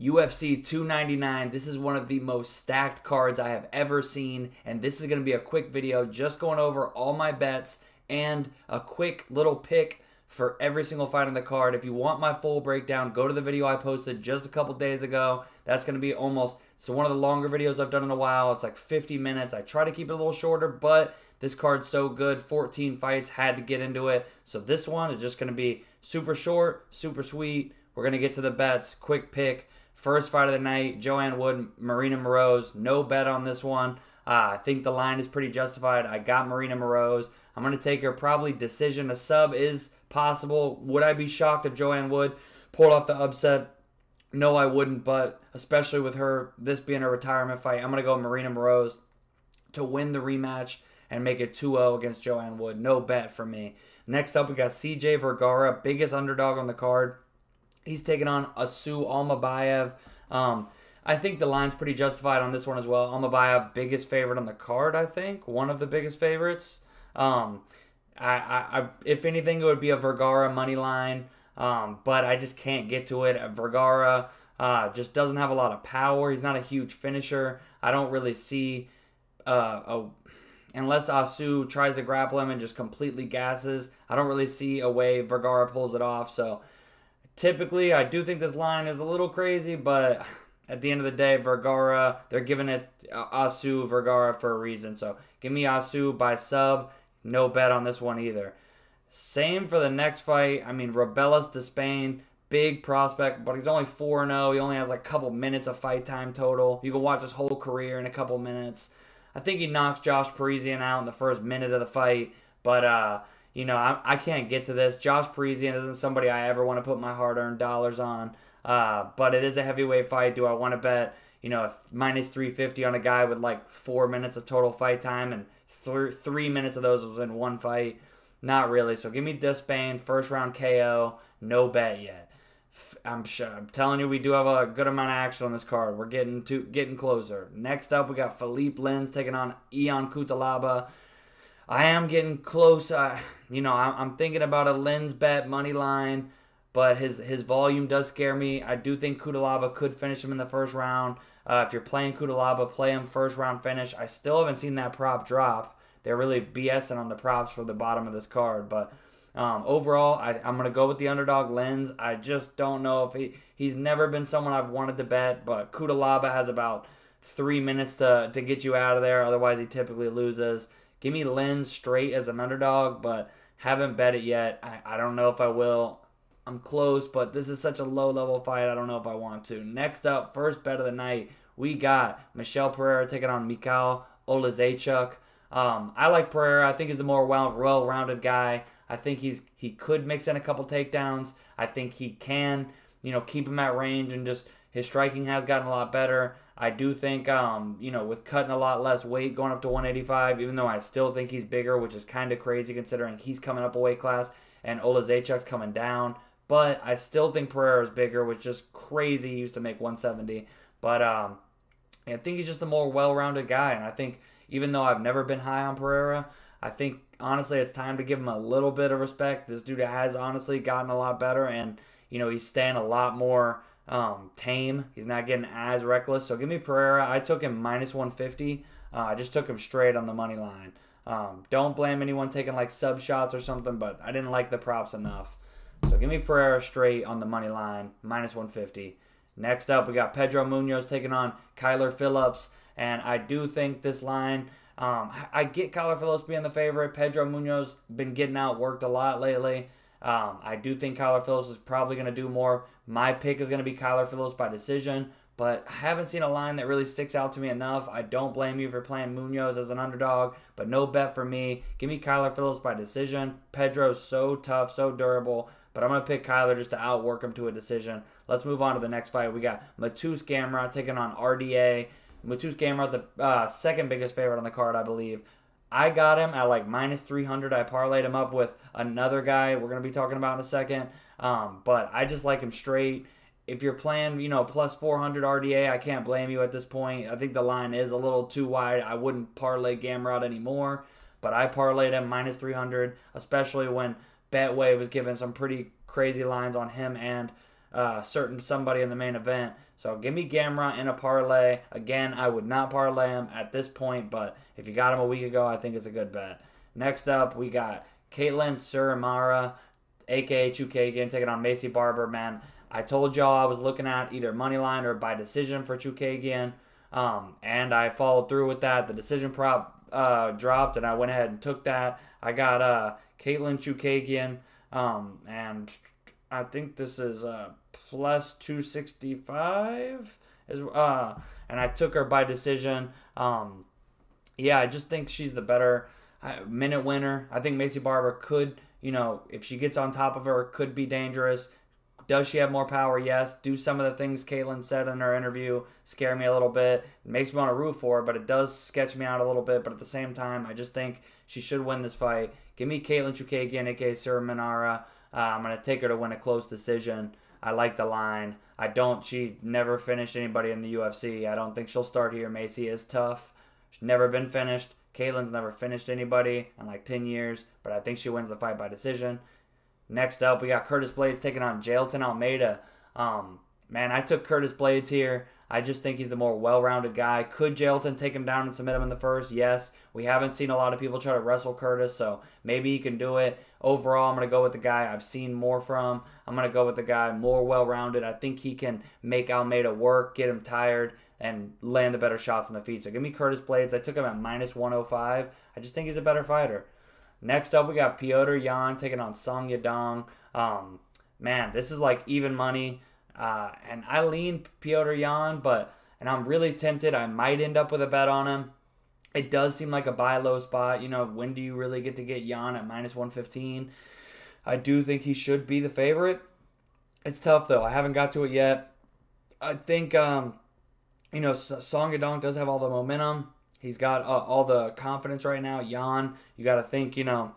UFC 299, this is one of the most stacked cards I have ever seen, and this is going to be a quick video just going over all my bets and a quick little pick for every single fight on the card. If you want my full breakdown, go to the video I posted just a couple days ago. That's going to be almost, it's one of the longer videos I've done in a while. It's like 50 minutes. I try to keep it a little shorter, but this card's so good. 14 fights, had to get into it. So this one is just going to be super short, super sweet. We're going to get to the bets. Quick pick. First fight of the night, Joanne Wood, Marina Moroz. No bet on this one. I think the line is pretty justified. I got Marina Moroz. I'm going to take her probably decision. A sub is possible. Would I be shocked if Joanne Wood pulled off the upset? No, I wouldn't, but especially with her, this being a retirement fight, I'm going to go Marina Moroz to win the rematch and make it 2-0 against Joanne Wood. No bet for me. Next up, we got CJ Vergara, biggest underdog on the card. He's taking on Asu Almabayev. I think the line's pretty justified on this one as well. Almabayev, biggest favorite on the card, I think. One of the biggest favorites. If anything, it would be a Vergara money line. But I just can't get to it. Vergara just doesn't have a lot of power. He's not a huge finisher. I don't really see unless Asu tries to grapple him and just completely gasses, I don't really see a way Vergara pulls it off. So typically, I do think this line is a little crazy, but at the end of the day, Vergara, they're giving it Asu Vergara for a reason. So give me Asu by sub. No bet on this one either. Same for the next fight. I mean, Rebelas to Spain, big prospect, but he's only 4-0. He only has like a couple minutes of fight time total. You can watch his whole career in a couple minutes. I think he knocks Josh Parisian out in the first minute of the fight, but you know, I can't get to this. Josh Parisian isn't somebody I ever want to put my hard-earned dollars on, but it is a heavyweight fight. Do I want to bet, you know, minus 350 on a guy with like 4 minutes of total fight time, and 3 minutes of those was in one fight? Not really. So give me Despain, first-round KO. No bet yet. I'm telling you, we do have a good amount of action on this card. We're getting closer. Next up, we got Philippe Lenz taking on Ion Cutelaba. I am getting close. You know, I'm thinking about a Lenz bet money line, but his volume does scare me. I do think Cutelaba could finish him in the first round. If you're playing Cutelaba, play him first round finish. I still haven't seen that prop drop. They're really BSing on the props for the bottom of this card. But overall, I'm going to go with the underdog Lenz. I just don't know if he's never been someone I've wanted to bet, but Cutelaba has about 3 minutes to get you out of there. Otherwise, he typically loses. Give me Lenz straight as an underdog, but haven't bet it yet. I don't know if I will. I'm close, but this is such a low-level fight, I don't know if I want to. Next up, first bet of the night, we got Michel Pereira taking on Mikhail Oleksiejczuk. I like Pereira. I think he's the more well-rounded guy. I think he could mix in a couple takedowns. I think he can, you know, keep him at range, and just his striking has gotten a lot better. I do think, you know, with cutting a lot less weight, going up to 185, even though I still think he's bigger, which is kind of crazy considering he's coming up a weight class and Oleksiejczuk's coming down. But I still think Pereira's bigger, which is crazy. He used to make 170. But I think he's just a more well-rounded guy. And I think, even though I've never been high on Pereira, I think, honestly, it's time to give him a little bit of respect. This dude has honestly gotten a lot better. And, you know, he's staying a lot more tame. He's not getting as reckless. So give me Pereira. I took him minus 150. I just took him straight on the money line. Don't blame anyone taking like sub shots or something, but I didn't like the props enough. So give me Pereira straight on the money line, minus 150. Next up, we got Pedro Munhoz taking on Kyler Phillips. And I do think this line, I get Kyler Phillips being the favorite. Pedro Munhoz been getting outworked a lot lately. I do think Kyler Phillips is probably going to do more. My pick is going to be Kyler Phillips by decision, but I haven't seen a line that really sticks out to me enough. I don't blame you for playing Munhoz as an underdog, but no bet for me. Give me Kyler Phillips by decision. Pedro's so tough, so durable, but I'm going to pick Kyler just to outwork him to a decision. Let's move on to the next fight. We got Mateusz Gamrot taking on RDA. Mateusz Gamrot, the second biggest favorite on the card, I believe. I got him at like minus 300. I parlayed him up with another guy we're going to be talking about in a second. But I just like him straight. If you're playing, you know, plus 400 RDA, I can't blame you at this point. I think the line is a little too wide. I wouldn't parlay Gamrot anymore. But I parlayed him minus 300, especially when Betway was giving some pretty crazy lines on him and certain somebody in the main event. So give me Gamrot in a parlay. Again, I would not parlay him at this point, but if you got him a week ago, I think it's a good bet. Next up, we got Caitlin Chookagian, a.k.a. Chookagian, taking on Macy Barber. Man, I told y'all I was looking at either moneyline or by decision for Chookagian, and I followed through with that. The decision prop dropped, and I went ahead and took that. I got Caitlin Chookagian, and I think this is plus 265, is, and I took her by decision. Yeah, I just think she's the better minute winner. I think Macy Barber could, you know, if she gets on top of her, could be dangerous. Does she have more power? Yes. Do some of the things Caitlin said in her interview scare me a little bit. It makes me want to root for her, but it does sketch me out a little bit. But at the same time, I just think she should win this fight. Give me Caitlin Chookagian, a.k.a. Chookagian. I'm going to take her to win a close decision. I like the line. I don't. She never finished anybody in the UFC. I don't think she'll start here. Macy is tough. She's never been finished. Caitlin's never finished anybody in like 10 years, but I think she wins the fight by decision. Next up, we got Curtis Blaydes taking on Jailton Almeida. Man, I took Curtis Blaydes here. I just think he's the more well-rounded guy. Could Jailton take him down and submit him in the first? Yes. We haven't seen a lot of people try to wrestle Curtis, so maybe he can do it. Overall, I'm going to go with the guy I've seen more from. I'm going to go with the guy more well-rounded. I think he can make Almeida work, get him tired, and land the better shots on the feet. So give me Curtis Blaydes. I took him at minus 105. I just think he's a better fighter. Next up, we got Petr Yan taking on Song Yadong. Man, this is like even money. And I lean Petr Yan, and I'm really tempted. I might end up with a bet on him. It does seem like a buy low spot. You know, when do you really get to get Yan at minus 115? I do think he should be the favorite. It's tough, though. I haven't got to it yet. I think, you know, Song Yadong does have all the momentum. He's got all the confidence right now. Yan, you got to think, you know,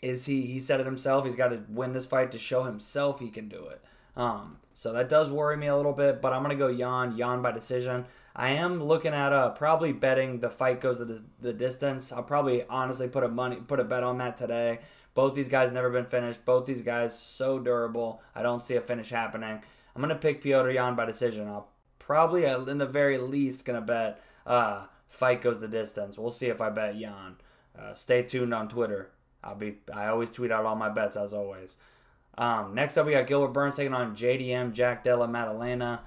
he said it himself. He's got to win this fight to show himself he can do it. So that does worry me a little bit, but I'm going to go Yan by decision. I am looking at probably betting the fight goes the distance. I'll probably honestly put a bet on that today. Both these guys never been finished. Both these guys so durable. I don't see a finish happening. I'm going to pick Petr Yan by decision. I'll probably, in the very least, going to bet fight goes the distance. We'll see if I bet Yan. Stay tuned on Twitter. I always tweet out all my bets, as always. Next up, we got Gilbert Burns taking on JDM, Jack Della Maddalena.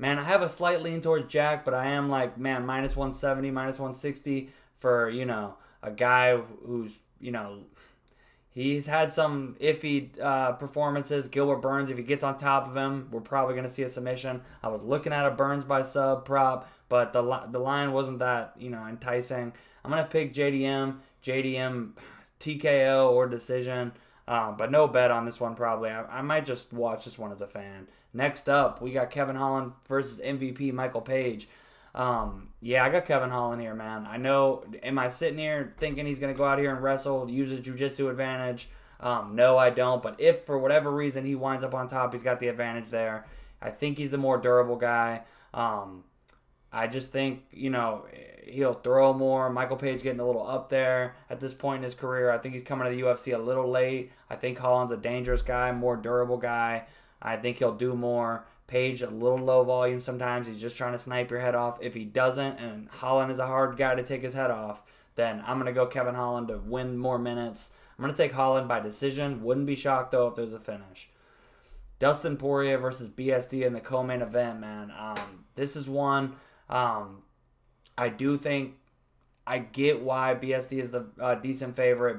Man, I have a slight lean towards Jack, but I am like, man, minus 170, minus 160 for, you know, a guy who's, you know, he's had some iffy performances. Gilbert Burns, if he gets on top of him, we're probably going to see a submission. I was looking at a Burns by sub prop, but the line wasn't that, you know, enticing. I'm going to pick JDM, TKO or decision. But no bet on this one probably. I might just watch this one as a fan. Next up, we got Kevin Holland versus MVP Michael Page. Yeah, I got Kevin Holland here, man. I know, am I sitting here thinking he's going to go out here and wrestle, use his jiu-jitsu advantage? No, I don't. But if for whatever reason he winds up on top, he's got the advantage there. I think he's the more durable guy. I just think, you know, he'll throw more. Michael Page getting a little up there at this point in his career. I think he's coming to the UFC a little late. I think Holland's a dangerous guy, more durable guy. I think he'll do more. Page, a little low volume sometimes. He's just trying to snipe your head off. If he doesn't, and Holland is a hard guy to take his head off, then I'm going to go Kevin Holland to win more minutes. I'm going to take Holland by decision. Wouldn't be shocked, though, if there's a finish. Dustin Poirier versus BSD in the co-main event, man. This is one... I do think I get why BSD is the decent favorite.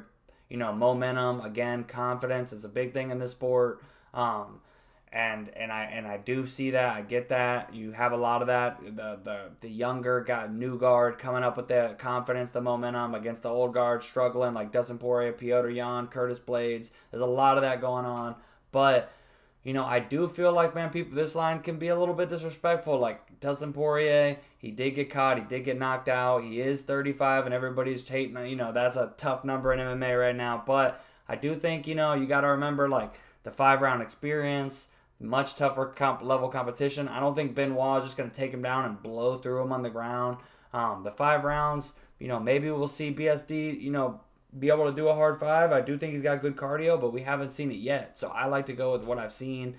You know, momentum, again, confidence is a big thing in this sport. And I do see that. I get that. You have a lot of that. The younger got new guard coming up with the confidence, the momentum against the old guard struggling like Dustin Poirier, Petr Yan, Curtis Blaydes. There's a lot of that going on, but. You know, I do feel like, man, people, this line can be a little bit disrespectful. Like, Dustin Poirier, he did get caught. He did get knocked out. He is 35, and everybody's hating. You know, that's a tough number in MMA right now. But I do think, you know, you got to remember, like, the five-round experience, much tougher level competition. I don't think Benoit is just going to take him down and blow through him on the ground. The 5 rounds, you know, maybe we'll see BSD, you know, be able to do a hard 5. I do think he's got good cardio, but we haven't seen it yet. So I like to go with what I've seen.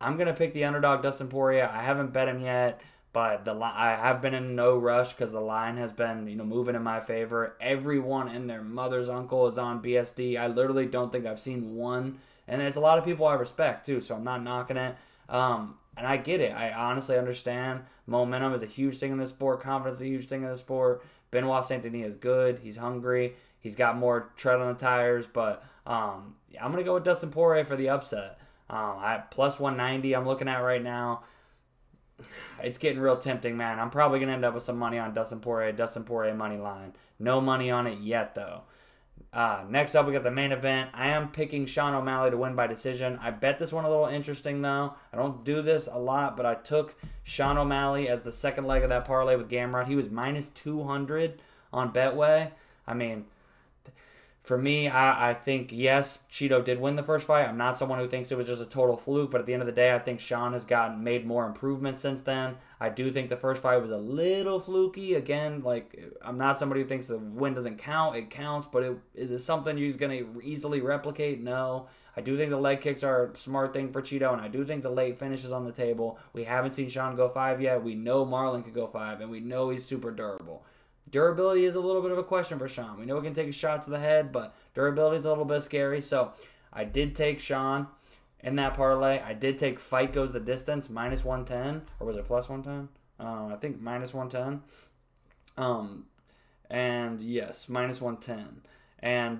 I'm going to pick the underdog, Dustin Poirier. I haven't bet him yet, but I have been in no rush because the line has been, moving in my favor. Everyone and their mother's uncle is on BSD. I literally don't think I've seen one. And it's a lot of people I respect, too, so I'm not knocking it. And I get it. I honestly understand. Momentum is a huge thing in this sport. Confidence is a huge thing in this sport. Benoit Saint-Denis is good. He's hungry. He's got more tread on the tires. But I'm going to go with Dustin Poirier for the upset. Plus 190 I'm looking at right now. It's getting real tempting, man. I'm probably going to end up with some money on Dustin Poirier money line. No money on it yet, though. Next up, we got the main event. I am picking Sean O'Malley to win by decision. I bet this one a little interesting, though. I don't do this a lot, but I took Sean O'Malley as the second leg of that parlay with Gamrot. He was minus 200 on Betway. I mean, for me, I think, yes, Cheeto did win the first fight. I'm not someone who thinks it was just a total fluke, but at the end of the day, I think Sean has made more improvements since then. I do think the first fight was a little fluky. Again, I'm not somebody who thinks the win doesn't count. It counts, but is it something he's going to easily replicate? No. I do think the leg kicks are a smart thing for Cheeto, and I do think the late finish is on the table. We haven't seen Sean go 5 yet. We know Marlon could go 5, and we know he's super durable. Durability is a little bit of a question for Sean. We know he can take a shot to the head, but durability is a little bit scary. So I did take Sean in that parlay. I did take fight goes the distance, minus 110. Or was it plus 110? I think minus 110. And yes, minus 110. And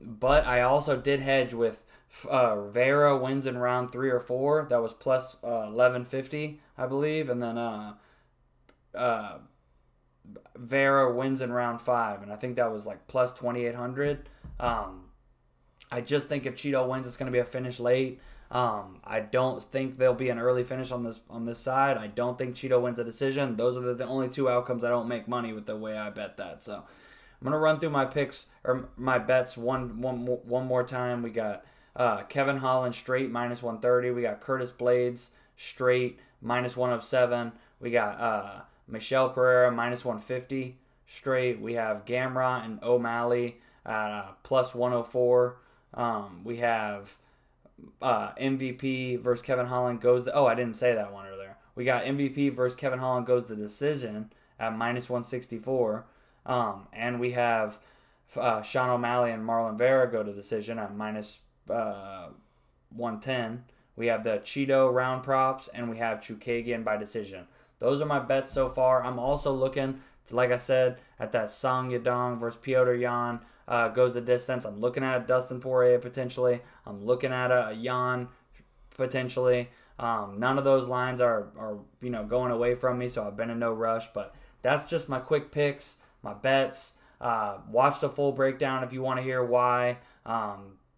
but I also did hedge with Vera wins in round 3 or 4. That was plus 1150, I believe. And then Vera wins in round 5, and I think that was like plus 2800. I just think if Cheeto wins, it's going to be a finish late. I don't think there'll be an early finish on this side. I don't think Cheeto wins a decision. Those are the only two outcomes I don't make money with the way I bet that. So I'm going to run through my picks or my bets one more time. We got Kevin Holland straight minus 130. We got Curtis Blaydes straight minus 107. We got Michel Pereira, minus 150 straight. We have Gamrot and O'Malley at plus 104. We have MVP versus Kevin Holland goes... Oh, I didn't say that one earlier. We got MVP versus Kevin Holland goes the decision at minus 164. And we have Sean O'Malley and Marlon Vera go to decision at minus 110. We have the Cheeto round props, and we have Chookagian by decision. Those are my bets so far. I'm also looking, like I said, at that Song Yadong versus Petr Yan goes the distance. I'm looking at a Dustin Poirier potentially. I'm looking at a Yan potentially. None of those lines are going away from me, so I've been in no rush. But that's just my quick picks, my bets. Watch the full breakdown if you want to hear why.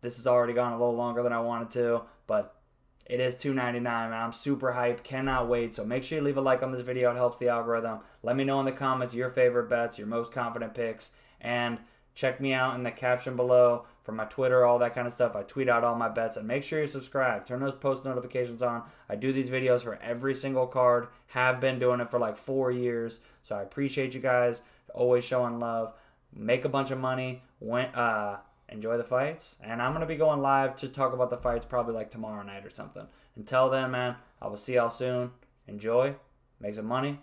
This has already gone a little longer than I wanted to, but it is $2.99, man. I'm super hyped. Cannot wait. So make sure you leave a like on this video. It helps the algorithm. Let me know in the comments your favorite bets, your most confident picks. And check me out in the caption below for my Twitter, all that kind of stuff. I tweet out all my bets. And make sure you're subscribed. Turn those post notifications on. I do these videos for every single card. Have been doing it for like 4 years. So I appreciate you guys. Always showing love. Make a bunch of money. Enjoy the fights, and I'm going to be going live to talk about the fights probably like tomorrow night or something. Until then, man, I will see y'all soon. Enjoy, make some money.